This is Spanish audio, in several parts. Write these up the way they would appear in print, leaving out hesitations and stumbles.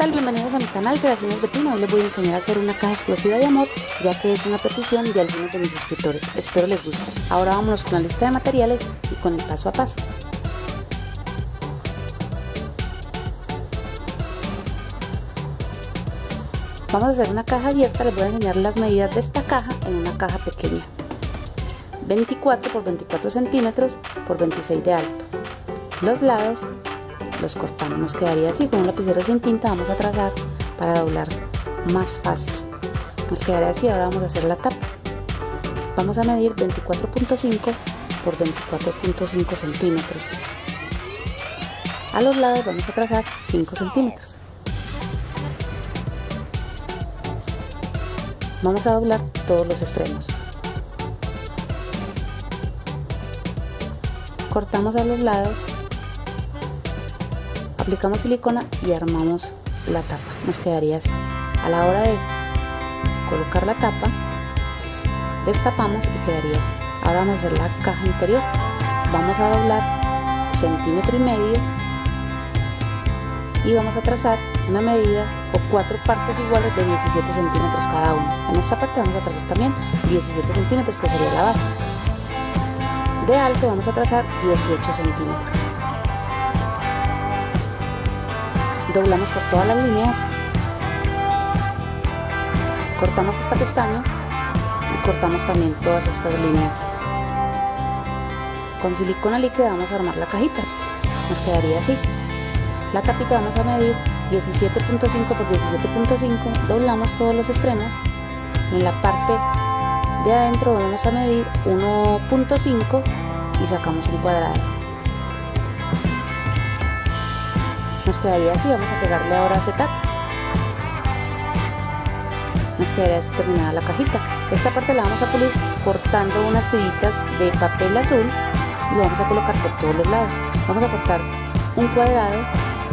tal? Bienvenidos a mi canal Creaciones Betina. Hoy les voy a enseñar a hacer una caja explosiva de amor, ya que es una petición de algunos de mis suscriptores. Espero les guste. Ahora vámonos con la lista de materiales y con el paso a paso. Vamos a hacer una caja abierta. Les voy a enseñar las medidas de esta caja en una caja pequeña. 24 por 24 centímetros por 26 de alto. Los lados los cortamos, nos quedaría así. Con un lapicero sin tinta vamos a trazar para doblar más fácil, nos quedaría así. Ahora vamos a hacer la tapa. Vamos a medir 24.5 por 24.5 centímetros. A los lados vamos a trazar 5 centímetros. Vamos a doblar todos los extremos. Cortamos a los lados, aplicamos silicona y armamos la tapa. Nos quedaría así. A la hora de colocar la tapa, destapamos y quedaría así. Ahora vamos a hacer la caja interior. Vamos a doblar 1,5 centímetros y vamos a trazar una medida o 4 partes iguales de 17 centímetros cada una. En esta parte vamos a trazar también 17 centímetros, que sería la base. De alto vamos a trazar 18 centímetros. Doblamos por todas las líneas, cortamos esta pestaña y cortamos también todas estas líneas. Con silicona líquida vamos a armar la cajita, nos quedaría así. La tapita vamos a medir 17.5 por 17.5, doblamos todos los extremos. En la parte de adentro vamos a medir 1.5 y sacamos un cuadrado. Nos quedaría así. Vamos a pegarle ahora acetato. Nos quedaría así terminada la cajita. Esta parte la vamos a pulir cortando unas tiritas de papel azul y lo vamos a colocar por todos los lados. Vamos a cortar un cuadrado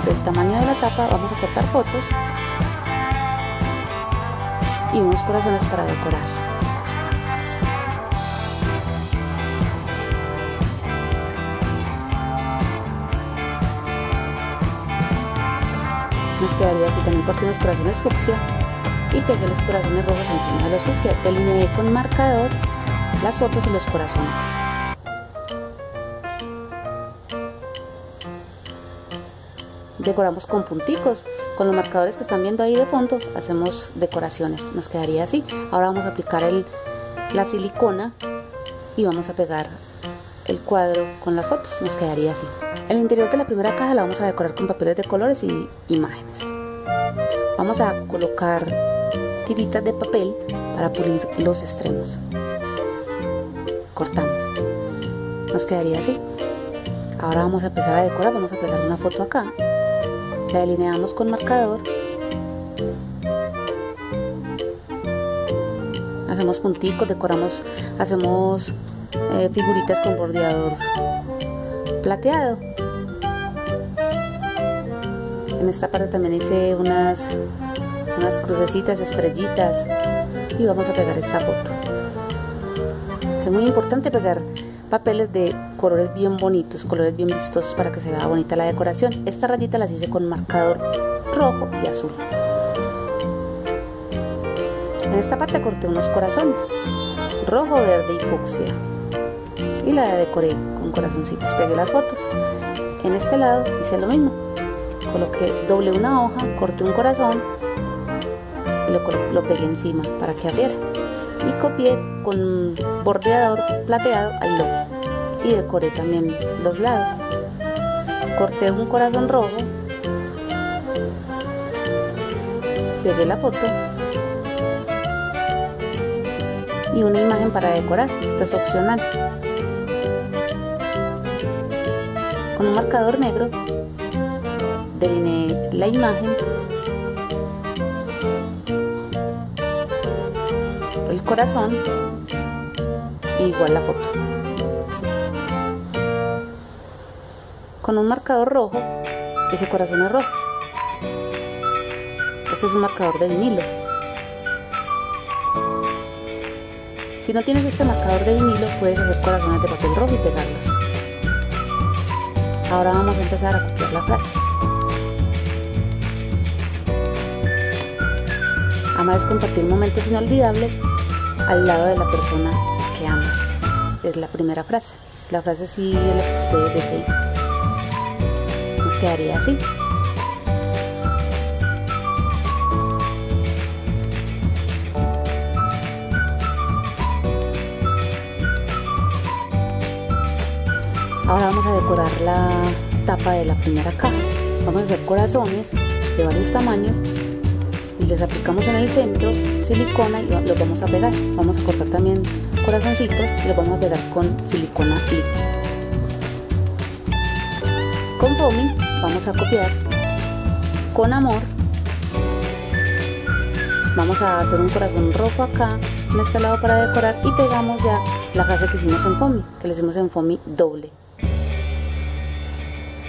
del tamaño de la tapa, vamos a cortar fotos y unos corazones para decorar. Nos quedaría así. También corté unos corazones fucsia y pegué los corazones rojos encima de los fucsia. Delineé con marcador las fotos y los corazones. Decoramos con punticos. Con los marcadores que están viendo ahí de fondo hacemos decoraciones. Nos quedaría así. Ahora vamos a aplicar la silicona y vamos a pegar el cuadro con las fotos. Nos quedaría así. El interior de la primera caja la vamos a decorar con papeles de colores y imágenes. Vamos a colocar tiritas de papel para pulir los extremos. Cortamos. Nos quedaría así. Ahora vamos a empezar a decorar. Vamos a pegar una foto acá. La delineamos con marcador. Hacemos punticos, decoramos, hacemos figuritas con bordeador plateado. En esta parte también hice unas crucecitas, estrellitas, y vamos a pegar esta foto. Es muy importante pegar papeles de colores bien bonitos, colores bien vistosos, para que se vea bonita la decoración. Esta rayita las hice con marcador rojo y azul. En esta parte corté unos corazones, rojo, verde y fucsia, y la decoré con corazoncitos. Pegué las fotos. En este lado hice lo mismo. Coloqué, doblé una hoja, corté un corazón y lo pegué encima para que abriera, y copié con bordeador plateado al logo y decoré también los lados. Corté un corazón rojo, pegué la foto y una imagen para decorar. Esto es opcional. Con un marcador negro delineé la imagen, el corazón y igual la foto. Con un marcador rojo hice corazones rojos. Este es un marcador de vinilo. Si no tienes este marcador de vinilo, puedes hacer corazones de papel rojo y pegarlos. Ahora vamos a empezar a copiar las frases. ama es compartir momentos inolvidables al lado de la persona que amas. Es la primera frase. La frase sí es la que ustedes deseen. Nos quedaría así. Ahora vamos a decorar la tapa de la primera caja. Vamos a hacer corazones de varios tamaños y les aplicamos en el centro silicona y los vamos a pegar. Vamos a cortar también corazoncitos y los vamos a pegar con silicona líquida. Con foamy vamos a copiar. Con amor vamos a hacer un corazón rojo acá en este lado para decorar y pegamos ya la frase que hicimos en foamy, que le hicimos en foamy doble.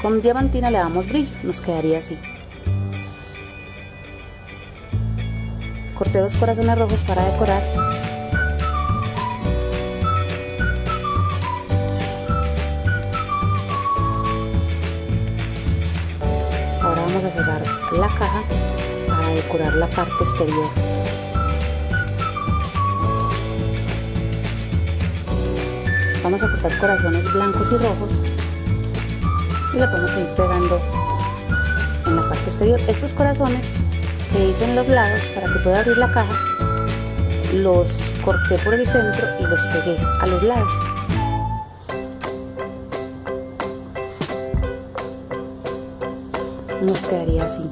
Con diamantina le damos brillo, nos quedaría así. Corté dos corazones rojos para decorar. Ahora vamos a cerrar la caja para decorar la parte exterior. Vamos a cortar corazones blancos y rojos y la podemos ir pegando en la parte exterior. Estos corazones que hice en los lados para que pueda abrir la caja, los corté por el centro y los pegué a los lados. Nos quedaría así.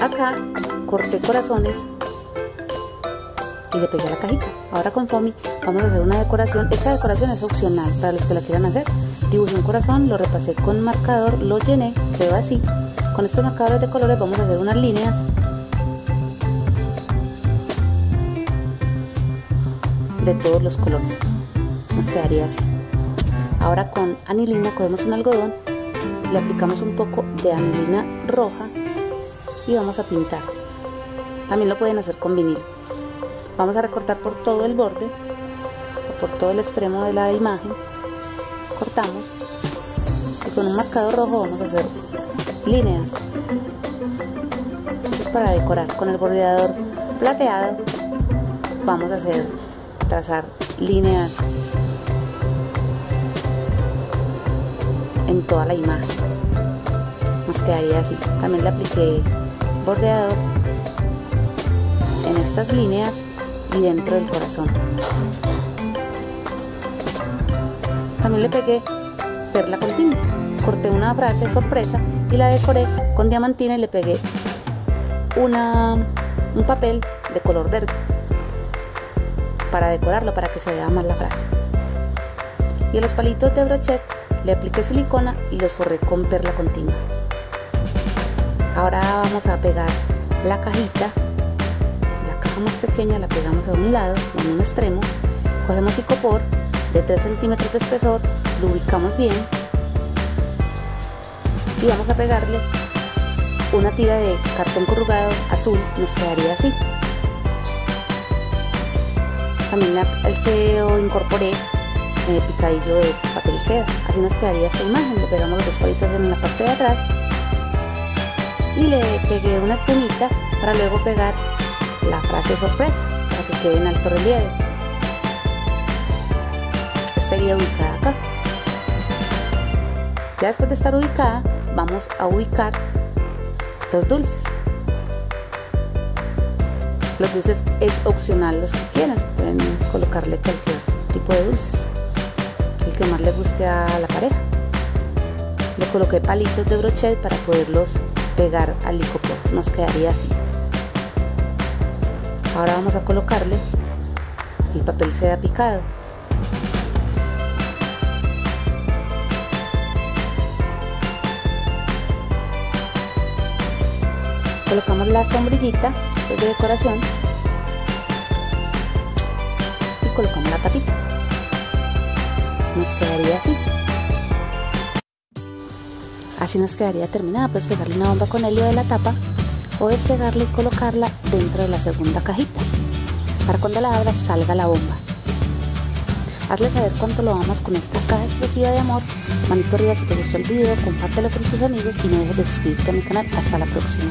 Acá corté corazones y le pegué a la cajita. Ahora con foamy vamos a hacer una decoración. Esta decoración es opcional para los que la quieran hacer. Dibujé un corazón, lo repasé con marcador, lo llené, quedó así. Con estos marcadores de colores vamos a hacer unas líneas de todos los colores. Nos quedaría así. Ahora con anilina cogemos un algodón, le aplicamos un poco de anilina roja y vamos a pintar. También lo pueden hacer con vinilo. Vamos a recortar por todo el borde, por todo el extremo de la imagen. Cortamos y con un marcador rojo vamos a hacer líneas. Esto es para decorar. Con el bordeador plateado vamos a hacer trazar líneas en toda la imagen. Nos quedaría así. También le apliqué bordeador en estas líneas y dentro del corazón. También le pegué perla continua. Corté una frase sorpresa y la decoré con diamantina y le pegué un papel de color verde para decorarlo, para que se vea más la frase. Y a los palitos de brochet le apliqué silicona y los forré con perla continua. Ahora vamos a pegar la cajita más pequeña, la pegamos a un lado, en un extremo. Cogemos icopor de 3 centímetros de espesor, lo ubicamos bien y vamos a pegarle una tira de cartón corrugado azul. Nos quedaría así. También incorporé picadillo de papel seda. Así nos quedaría esta imagen. Le pegamos los dos palitos en la parte de atrás y le pegué una espumita para luego pegar la frase sorpresa para que quede en alto relieve. Estaría ubicada acá. Ya después de estar ubicada vamos a ubicar los dulces. Los dulces es opcional, los que quieran pueden colocarle cualquier tipo de dulces, el que más le guste a la pareja. Le coloqué palitos de brochet para poderlos pegar al icopor. Nos quedaría así. Ahora vamos a colocarle el papel seda picado. Colocamos la sombrillita de decoración y colocamos la tapita. Nos quedaría así. Así nos quedaría terminada. Puedes pegarle una bomba con helio de la tapa o despegarla y colocarla dentro de la segunda cajita para cuando la abras salga la bomba. Hazle saber cuánto lo amas con esta caja explosiva de amor. Manito arriba si te gustó el video, compártelo con tus amigos y no dejes de suscribirte a mi canal. Hasta la próxima.